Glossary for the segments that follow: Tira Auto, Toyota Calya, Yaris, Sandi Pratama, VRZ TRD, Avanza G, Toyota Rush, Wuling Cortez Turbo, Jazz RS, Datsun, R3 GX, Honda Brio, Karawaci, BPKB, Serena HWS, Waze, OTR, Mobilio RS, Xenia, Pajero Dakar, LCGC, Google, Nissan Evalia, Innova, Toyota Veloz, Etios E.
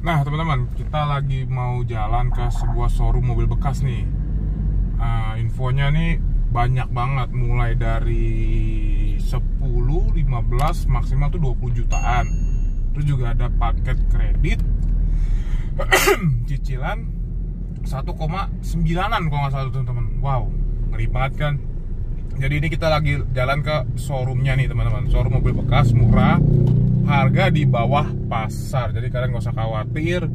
Nah teman-teman, kita lagi mau jalan ke sebuah showroom mobil bekas nih. Infonya nih banyak banget, mulai dari 10, 15, maksimal tuh 20 jutaan. Terus juga ada paket kredit cicilan 1,9-an kalau nggak salah teman-teman. Wow, ngeri banget kan. Jadi ini kita lagi jalan ke showroomnya nih teman-teman. Showroom mobil bekas murah, harga di bawah pasar, jadi kalian nggak usah khawatir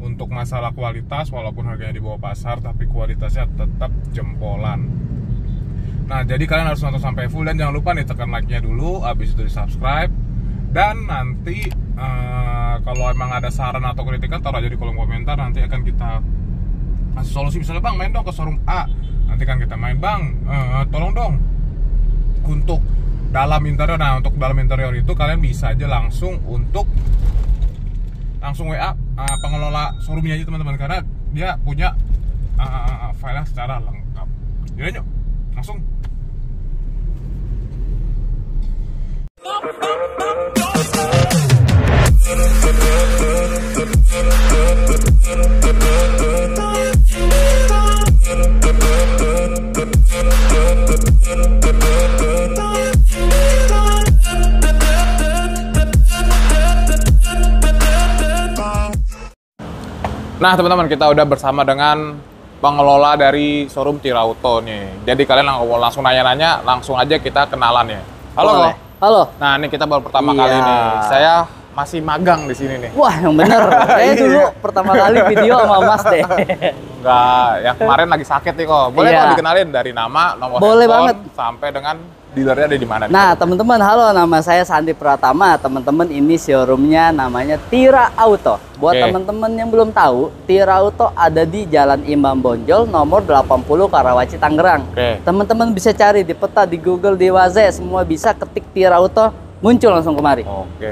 untuk masalah kualitas. Walaupun harganya di bawah pasar, tapi kualitasnya tetap jempolan. Nah, jadi kalian harus nonton sampai full, dan jangan lupa nih tekan like-nya dulu, habis itu di subscribe. Dan nanti kalau emang ada saran atau kritikan, taruh aja di kolom komentar, nanti akan kita kasih solusi. Misalnya, bang main dong ke showroom A, nanti kan kita main, bang tolong dong untuk dalam interior. Nah, untuk dalam interior itu kalian bisa aja langsung WA pengelola showroomnya aja teman-teman, karena dia punya file-nya secara lengkap. Jadi yuk, langsung. Nah teman-teman, kita udah bersama dengan pengelola dari showroom Tira Auto nih. Jadi kalian langsung nanya-nanya, langsung aja kita kenalan ya. Halo. Halo. Nah ini kita baru pertama kali nih. Saya masih magang di sini nih. Wah yang bener. Saya dulu pertama kali video sama Mas deh. Enggak, ya kemarin lagi sakit nih kok. Boleh kok dikenalin dari nama, nomor handphone, sampai dengan dealernya ada di mana? Nah teman-teman, halo, nama saya Sandi Pratama. Teman-teman, ini showroomnya namanya Tira Auto. Buat teman-teman yang belum tahu, Tira Auto ada di Jalan Imam Bonjol nomor 80 Karawaci, Tangerang. Teman-teman bisa cari di peta, di Google, di Waze, semua bisa. Ketik Tira Auto, muncul langsung kemari.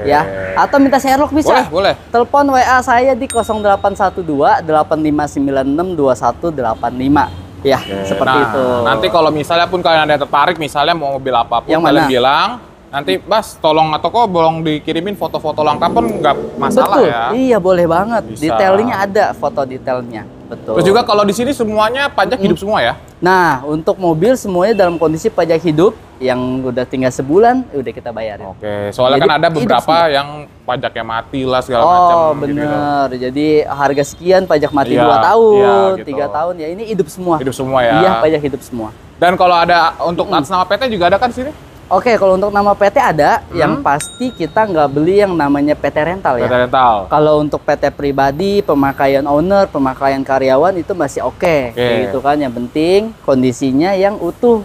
Ya, atau minta Sherlock bisa. Boleh. Telepon WA saya di 0812 8596 2185. Ya, seperti itu. Nanti kalau misalnya pun kalian ada yang tertarik, misalnya mau mobil apapun, kalian bilang, nanti Bas tolong atau kok bolong dikirimin foto-foto lengkap pun nggak masalah. Betul. Ya. Iya, boleh banget. Bisa. Detailnya ada, foto detailnya. Betul. Terus juga kalau di sini semuanya pajak hidup semua ya? Nah, untuk mobil semuanya dalam kondisi pajak hidup, yang udah tinggal sebulan udah kita bayarin. Soalnya jadi, kan ada beberapa yang pajaknya mati lah segala macam. Oh bener, gitu. Jadi harga sekian, pajak mati 2 tahun, 3 tahun, ya ini hidup semua. Hidup semua ya? Iya, pajak hidup semua. Dan kalau ada untuk atas nama PT juga ada kan di sini? Kalau untuk nama PT ada, yang pasti kita nggak beli yang namanya PT rental ya. PT rental. Kalau untuk PT pribadi, pemakaian owner, pemakaian karyawan itu masih gitu kan. Yang penting kondisinya yang utuh.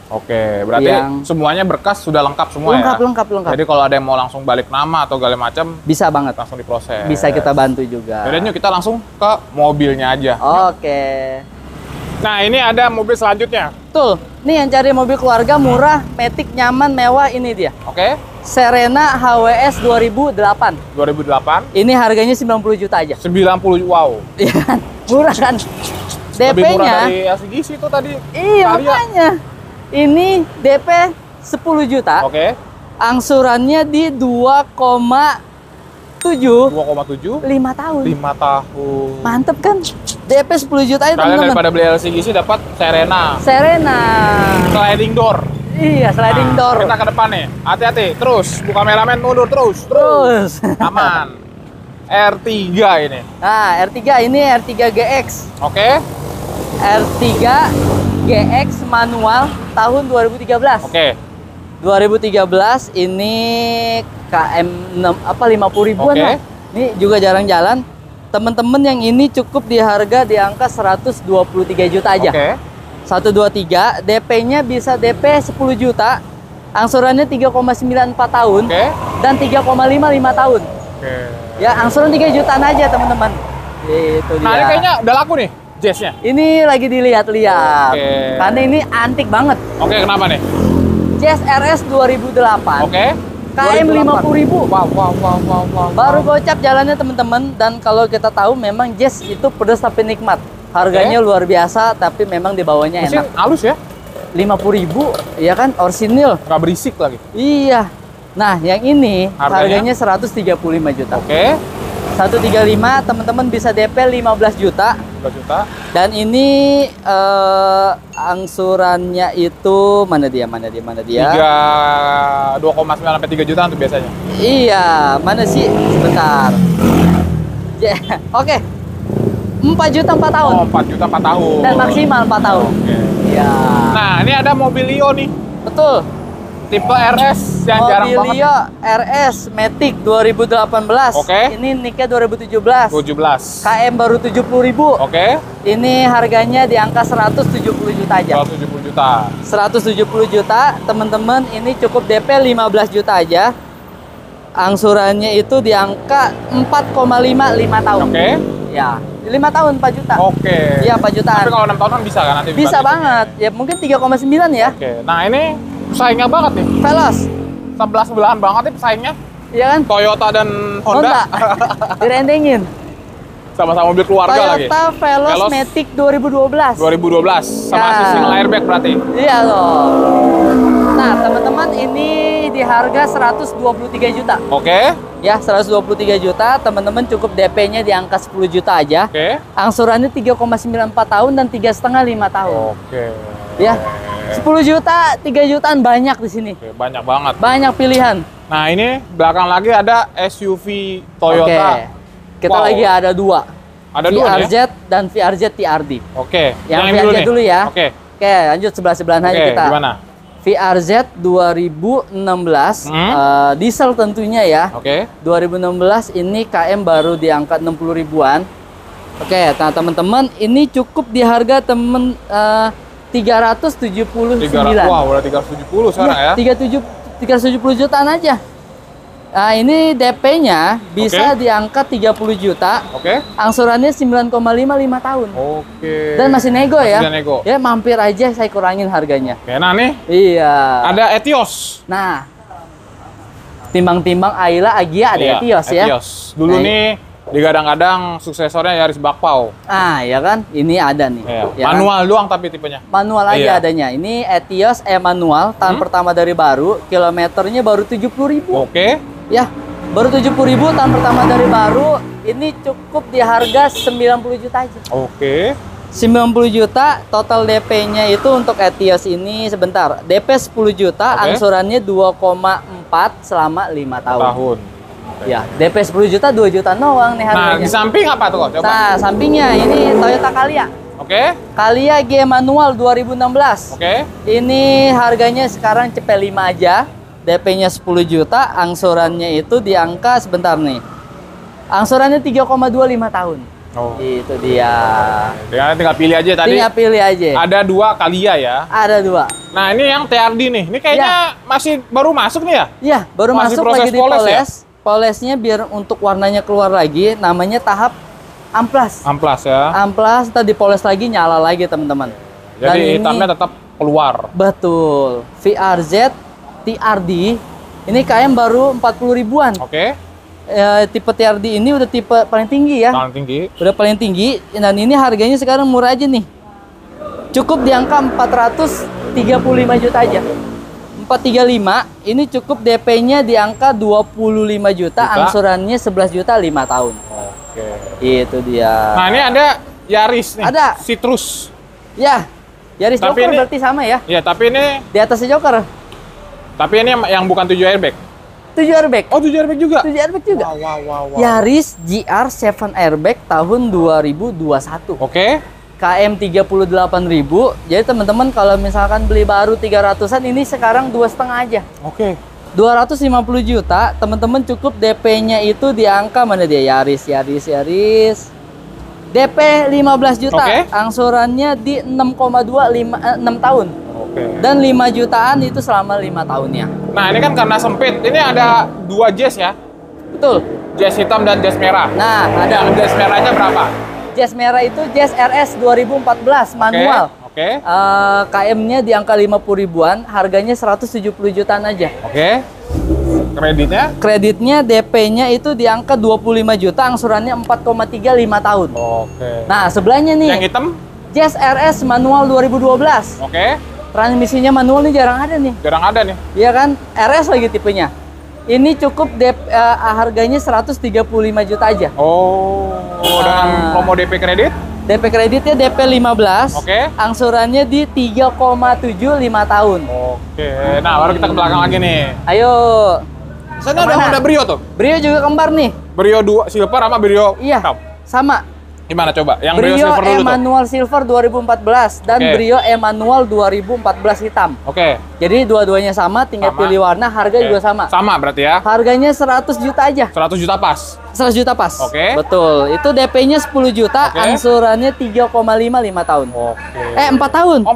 Berarti yang semuanya berkas sudah lengkap semua. Lengkap. Jadi kalau ada yang mau langsung balik nama atau segala macam, bisa banget langsung diproses. Bisa kita bantu juga. Yuk kita langsung ke mobilnya aja. Nah ini ada mobil selanjutnya. Betul. Nih yang cari mobil keluarga murah, metik, nyaman, mewah, ini dia. Serena HWS 2008. 2008. Ini harganya 90 juta aja. 90, wow. Murah kan? DP-nya dari LCGC itu tadi. Iya, makanya. Ini DP 10 juta. Angsurannya di 2,7. 5 tahun. Mantep kan? DP 10 juta itu teman-teman. Daripada beli LCGC dapat Serena. Sliding door. Iya, sliding door. Kita ke depan nih. Hati-hati. Terus buka kameramen, mundur terus. Aman. R3 ini. Nah, R3 ini R3 GX. R3 GX manual tahun 2013. 2013 ini KM 6 apa 50 ribuan. Ini juga jarang jalan. Teman-teman yang ini cukup di harga di angka 123 juta aja. 123, DP-nya bisa DP 10 juta. Angsurannya 3,94 tahun dan 3,55 tahun. Ya, angsuran 3 jutaan aja, teman-teman. Itu dia. Nah, ini kayaknya udah laku nih Jazz-nya. Ini lagi dilihat-lihat. Karena ini antik banget. Kenapa nih? Jazz RS 2008. KM 50.000. Wow. Baru gocap jalannya teman-teman. Dan kalau kita tahu memang Jazz itu pedas tapi nikmat. Harganya luar biasa, tapi memang di bawahnya enak. Halus ya? 50.000, ya kan, orsinil. Nggak berisik lagi. Iya. Nah, yang ini harganya 135 juta. 135, teman-teman bisa DP 15 juta. Dan ini angsurannya itu mana dia? 2,9 sampai 3 juta untuk biasanya. Iya, mana sih? Sebentar. Yeah. Oke. 4 juta 4 tahun. Oh, 4 juta 4 tahun. Dan maksimal 4 tahun. Oke. Okay. Iya. Nah, ini ada Mobilio nih. Betul. Tipe RS yang jarang banget. Mobilio RS Matic 2018. Oke. Okay. Ini niknya 2017. 17. KM baru 70.000. Oke. Okay. Ini harganya di angka 170 juta aja. 170 juta. 170 juta, teman-teman, ini cukup DP 15 juta aja. Angsurannya itu di angka 4,5 tahun. Oke. Okay. Ya. 5 tahun 4 juta. Oke. Okay. Iya, 4 jutaan. Tapi kalau 6 tahun kan bisa kan nanti. Bisa banget. Ya mungkin 3,9 ya. Oke. Okay. Nah, ini pesaingnya banget nih. Veloz. Sebelah-sebelahan banget nih pesaingnya. Iya kan? Toyota dan Honda. Direndengin. Sama-sama mobil keluarga Toyota lagi. Toyota Veloz Matic 2012. 2012. Sama ya. Single airbag berarti. Iya loh. Nah, teman-teman, ini di harga 123 juta. Oke. Okay. Ya, 123 juta, teman-teman cukup DP-nya di angka 10 juta aja. Oke. Okay. Angsurannya 3,94 tahun dan 3,5 tahun. Oke. Okay. Ya. 10 juta, 3 jutaan banyak di sini. Oke, banyak banget. Banyak pilihan. Nah, ini belakang lagi ada SUV Toyota. Oke. Kita lagi ada dua. Ada dua ya? VRZ dan VRZ TRD. Oke. Yang VRZ dulu ya. Oke. Oke, lanjut sebelah-sebelahan aja kita. Oke, gimana? VRZ 2016, diesel tentunya ya. Oke. 2016 ini KM baru di angka 60 ribuan. Oke, nah teman-teman, ini cukup di harga 379. Wow, udah 370 sekarang ya. 370 jutaan aja. Nah, ini DP-nya bisa di angka 30 juta. Oke. Angsurannya 9,55 tahun. Oke. Dan masih nego ya. Masih nego. Ya, mampir aja saya kurangin harganya. Oke, nah nih. Iya. Ada Etios. Nah. Timbang-timbang Ayla Agia ada Etios ya. Etios. Dulu nih digadang-gadang suksesornya Yaris Bakpao. Ah, ya kan? Ini ada nih. Iya. Ya manual kan? Doang tapi tipenya. Manual aja adanya. Ini Etios E manual, tahun pertama dari baru, kilometernya baru 70.000. Oke. Ya, baru 70.000, tahun pertama dari baru. Ini cukup di harga 90 juta aja. Oke. 90 juta, total DP-nya itu untuk Etios ini sebentar. DP 10 juta, angsurannya 2,4 selama 5 tahun. Ya, DP 10 juta 2 juta doang nih harganya. Nah, di samping apa tuh kok? Coba. Nah, sampingnya ini Toyota Calya. Oke. Calya G manual 2016. Oke. Ini harganya sekarang CP5 aja. DP-nya 10 juta, angsurannya itu di angka sebentar nih. Angsurannya 3,25 tahun. Oh. Itu dia. Tinggal pilih aja tadi. Tinggal pilih aja. Ada dua Calya ya. Ada dua. Nah, ini yang TRD nih. Ini kayaknya masih baru masuk nih ya? Iya, baru masuk lagi dipoles. Ya? Polesnya biar untuk warnanya keluar lagi, namanya tahap amplas. Amplas ya. Amplas, tadi dipoles lagi, nyala lagi teman-teman. Jadi dan hitamnya ini tetap keluar. Betul. VRZ TRD, ini KM baru 40 ribuan. Oke. Tipe TRD ini udah tipe paling tinggi ya. Paling tinggi. Udah paling tinggi, dan ini harganya sekarang murah aja nih. Cukup di angka 435 juta aja. 435, ini cukup DP-nya di angka 25 juta, angsurannya 11 juta 5 tahun. Oke. Itu dia. Nah, ini ada Yaris nih. Ada. Citrus. Ya. Yaris tapi Joker ini, berarti sama ya? Iya, tapi ini di atasnya Joker. Tapi ini yang bukan 7 airbag. 7 airbag. Oh, 7 airbag juga. 7 airbag juga. Wow. Yaris GR 7 airbag tahun 2021. Oke. KM 38.000. Jadi teman-teman kalau misalkan beli baru 300-an, ini sekarang 2,5 aja. Oke. 250 juta, teman-teman cukup DP-nya itu di angka mana dia? Yaris. DP 15 juta. Angsurannya di 6 tahun. Oke. Dan 5 jutaan itu selama 5 tahunnya. Nah, ini kan karena sempit. Ini ada 2 jazz ya. Betul. Jazz hitam dan jazz merah. Nah, ada jazz merahnya berapa? Jazz merah itu Jazz RS 2014 manual. Oke. KM-nya di angka 50 ribuan, harganya 170 jutaan aja. Oke. Kreditnya? Kreditnya DP-nya itu di angka 25 juta, angsurannya 4,35 tahun. Oke. Nah, sebelahnya nih. Yang hitam? Jazz RS manual 2012. Oke. Transmisinya manual nih jarang ada nih. Iya kan? RS lagi tipenya. Ini cukup harganya 135 juta aja. Oh dengan promo DP kredit? DP kreditnya DP 15. Oke. Angsurannya di 3,75 tahun. Oke. Nah, baru kita ke belakang lagi nih. Ayo. Sana ada Honda Brio tuh. Brio juga kembar nih. Brio 2 silver sama Brio. Iya. Top. Sama. Gimana coba? Yang Brio silver dulu tuh. Manual silver 2014 dan Brio manual 2014 hitam. Oke. Jadi dua-duanya sama, tinggal pilih warna, harga juga sama. Sama berarti ya? Harganya 100 juta aja. 100 juta pas. 100 juta pas. Oke. Betul. Itu DP-nya 10 juta, angsurannya 3,55 tahun. Oke. 4 tahun. Oh,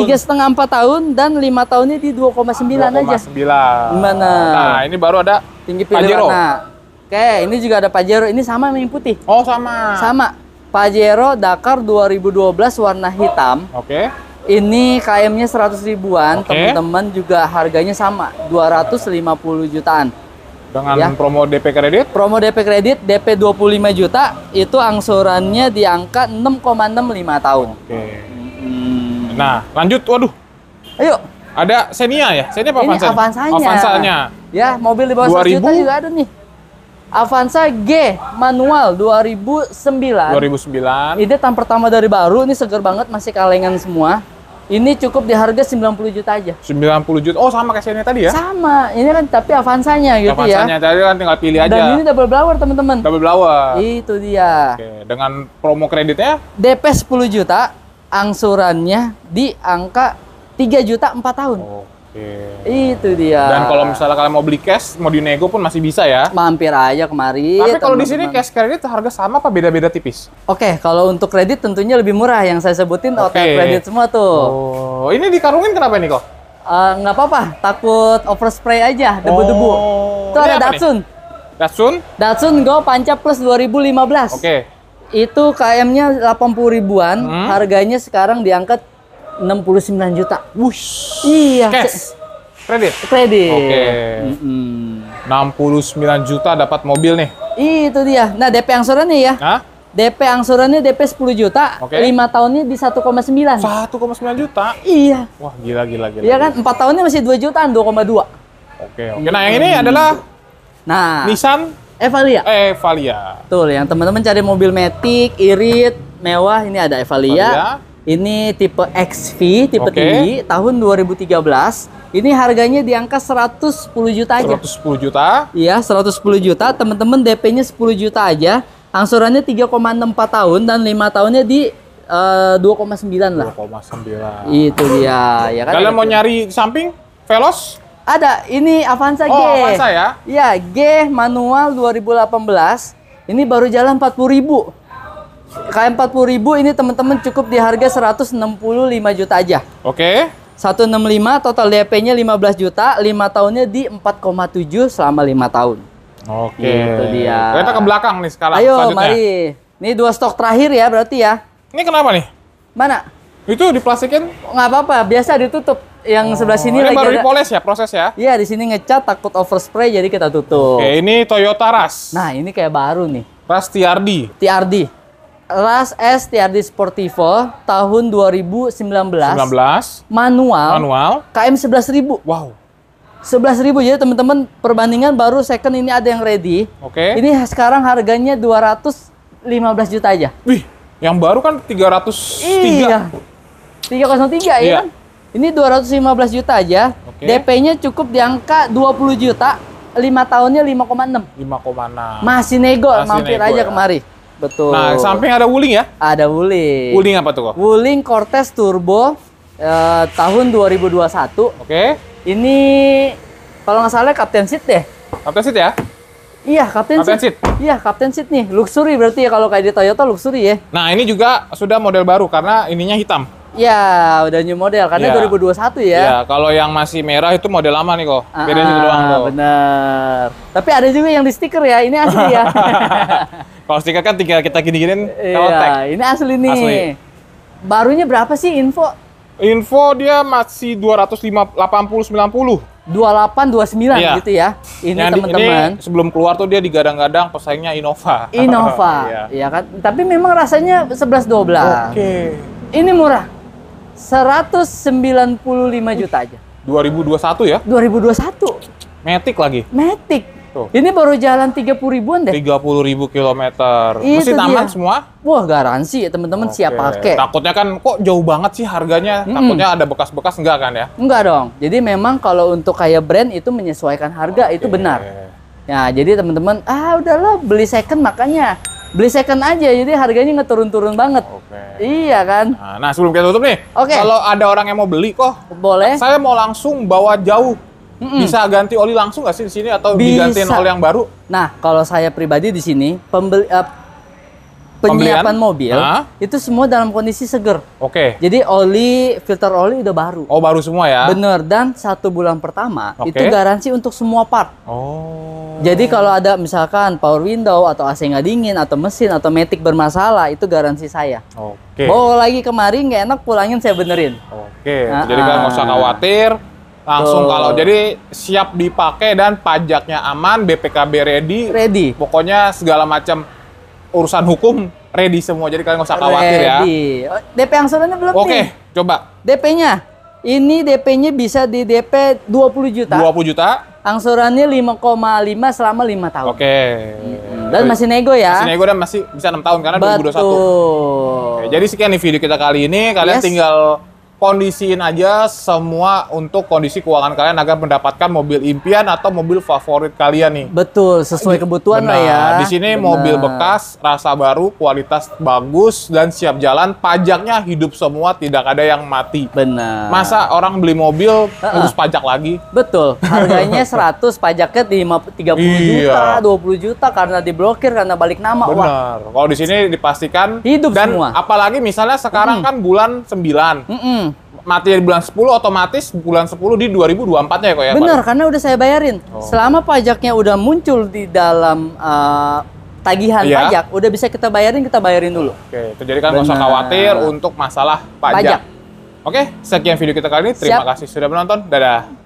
4 tahun. 3,5-4 tahun dan 5 tahunnya di 2,9 aja. 2,9. Gimana? Nah, ini baru ada tinggi pilih warna. Oke, ini juga ada Pajero, ini sama yang putih. Oh, sama. Sama. Pajero Dakar 2012 warna hitam. Oke. Ini KM-nya 100 ribuan, teman-teman juga harganya sama, 250 jutaan. Dengan promo DP kredit? Promo DP kredit, DP 25 juta, itu angsurannya di angka 6,65 tahun. Oke. Nah, lanjut, waduh. Ayo. Ada Xenia ya? Xenia apa Avanza? Ini Avanza-nya. Ya, mobil di bawah 100 juta juga ada nih. Avanza G manual 2009. Ini tahun pertama dari baru, ini seger banget, masih kalengan semua. Ini cukup di harga 90 juta aja. 90 juta. Oh, sama kayak ini tadi ya? Sama. Ini kan tapi Avanzanya gitu ya. Avanzanya tadi kan tinggal pilih aja. Dan ini double blower, teman-teman. Double blower. Itu dia. Oke, dengan promo kreditnya DP 10 juta, angsurannya di angka 3 juta 4 tahun. Oh. Itu dia. Dan kalau misalnya kalian mau beli cash, mau dinego pun masih bisa ya. Mampir aja kemari. Tapi kalau di sini cash kredit harga sama apa beda-beda tipis? Oke, kalau untuk kredit tentunya lebih murah yang saya sebutin OTR kredit semua tuh. Oh, ini dikarungin kenapa ini kok? Nggak apa-apa, takut overspray aja, debu-debu. Itu ada Datsun. Datsun? Datsun Go Panca Plus 2015. Oke. Itu KM-nya 80 ribuan, harganya sekarang diangkat 69 juta. Wush. Iya. Cash. Kredit. Kredit. Oke. 69 juta dapat mobil nih. Itu dia. Nah, DP angsurannya ya. Hah? DP angsurannya DP 10 juta. 5 tahunnya di 1,9. 1,9 juta. Iya. Wah, gila. Iya kan? 4 tahunnya masih 2 jutaan, 2,2. Oke. Nah, yang ini adalah Nissan Evalia. Evalia. Betul, yang teman-teman cari mobil matic, irit, mewah, ini ada Evalia. Ini tipe XV, tipe tinggi, tahun 2013. Ini harganya di angka 110 juta aja. 110 juta? Iya, 110 juta. Teman-teman DP-nya 10 juta aja. Angsurannya 3,64 tahun dan 5 tahunnya di 2,9 lah. 2,9. Itu dia. Ya kan? Kalian mau nyari samping? Veloz? Ada. Ini Avanza G. Oh, Avanza ya? Iya, G manual 2018. Ini baru jalan 40.000. KM 40.000 ini teman-teman cukup di harga 165 juta aja. Oke. 165 total DP-nya 15 juta, 5 tahunnya di 4,7 selama 5 tahun. Oke. Itu dia. Kita ke belakang nih sekarang. Ayo, mari. Ini dua stok terakhir ya berarti ya. Ini kenapa nih? Mana? Itu diplastikin? Nggak apa-apa, biasa ditutup. Yang sebelah sini ini lagi baru dipoles ya proses ya? Iya, di sini ngecat takut overspray jadi kita tutup. Oke, ini Toyota Rush. Nah, ini kayak baru nih. Rush TRD. Rush TRD Sportivo tahun 2019 manual KM 11.000. Wow. 11.000, jadi teman-teman perbandingan baru second ini ada yang ready. Oke. Ini sekarang harganya 215 juta aja. Wih, yang baru kan 303. Iya. 303 ya kan? Ini 215 juta aja. DP-nya cukup di angka 20 juta, 5 tahunnya 5,6. 5,6. Masih nego, mampir aja kemari. Betul. Nah, samping ada Wuling ya? Ada Wuling. Wuling apa tuh kok? Wuling Cortez Turbo tahun 2021. Oke. Ini kalau nggak salah Captain Seat deh. Captain Seat ya? Iya, Captain Seat. Iya, Captain Seat nih. Luxury berarti ya, kalau kayak di Toyota Luxury ya. Nah, ini juga sudah model baru karena ininya hitam. Iya, udah new model karena 2021 ya. Iya, kalau yang masih merah itu model lama nih kok. Beda sih doang kok. Bener. Tapi ada juga yang di stiker ya. Ini asli ya. Kalau stiker kan tinggal kita gini-giniin. Iya, ini asli nih. Asli. Barunya berapa sih info? Info dia masih 280-90. 28-29 gitu ya. Ini teman-teman. Sebelum keluar tuh dia digadang-gadang pesaingnya Innova. Innova, iya kan. Tapi memang rasanya 11-12. Oke. Ini murah. 195 juta aja. 2021 ya? 2021. Matic lagi? Matic. Tuh. Ini baru jalan 30 ribuan deh. 30 ribu kilometer. Mesti tamat semua? Wah, garansi ya teman-teman, siap pakai. Takutnya kan kok jauh banget sih harganya. Takutnya ada bekas-bekas, enggak kan ya? Enggak dong. Jadi memang kalau untuk kayak brand itu menyesuaikan harga, itu benar. Ya, jadi teman-teman, udahlah beli second, makanya beli second aja, jadi harganya ngeturun-turun banget. Iya kan? Nah, sebelum kita tutup nih, kalau ada orang yang mau beli kok, boleh. Saya mau langsung bawa jauh. Bisa ganti oli langsung nggak sih di sini, atau digantiin oli yang baru? Nah, kalau saya pribadi di sini penyiapan mobil itu semua dalam kondisi seger. Jadi oli, filter oli udah baru. Oh, baru semua ya? Bener. Dan 1 bulan pertama itu garansi untuk semua part. Jadi kalau ada misalkan power window atau AC nggak dingin atau mesin atau matic bermasalah, itu garansi saya. Bawa lagi kemari nggak enak, pulangin saya benerin. Jadi kalian nggak usah khawatir. Langsung kalau jadi siap dipakai dan pajaknya aman, BPKB ready. Pokoknya segala macam urusan hukum ready semua. Jadi kalian nggak usah khawatir ya. DP angsurannya belum nih? Coba. DP-nya. Ini DP-nya bisa di DP 20 juta. 20 juta. Angsurannya 5,5 selama 5 tahun. Dan masih nego ya. Masih nego dan masih bisa 6 tahun karena 2021. Jadi sekian nih video kita kali ini. Kalian tinggal kondisiin aja semua untuk kondisi keuangan kalian agar mendapatkan mobil impian atau mobil favorit kalian nih. Betul, sesuai kebutuhan lah ya. Di sini mobil bekas, rasa baru, kualitas bagus dan siap jalan, pajaknya hidup semua, tidak ada yang mati. Masa orang beli mobil harus pajak lagi? Harganya 100, pajaknya 30 juta, 20 juta karena diblokir, karena balik nama. Kalau di sini dipastikan hidup semua. Apalagi misalnya sekarang kan bulan 9. Mati di bulan 10, otomatis bulan 10 di 2024 ya kok ya? Bener, karena udah saya bayarin. Selama pajaknya udah muncul di dalam tagihan pajak, udah bisa kita bayarin dulu. Jadi kan nggak usah khawatir untuk masalah pajak. Sekian video kita kali ini. Terima kasih sudah menonton. Dadah.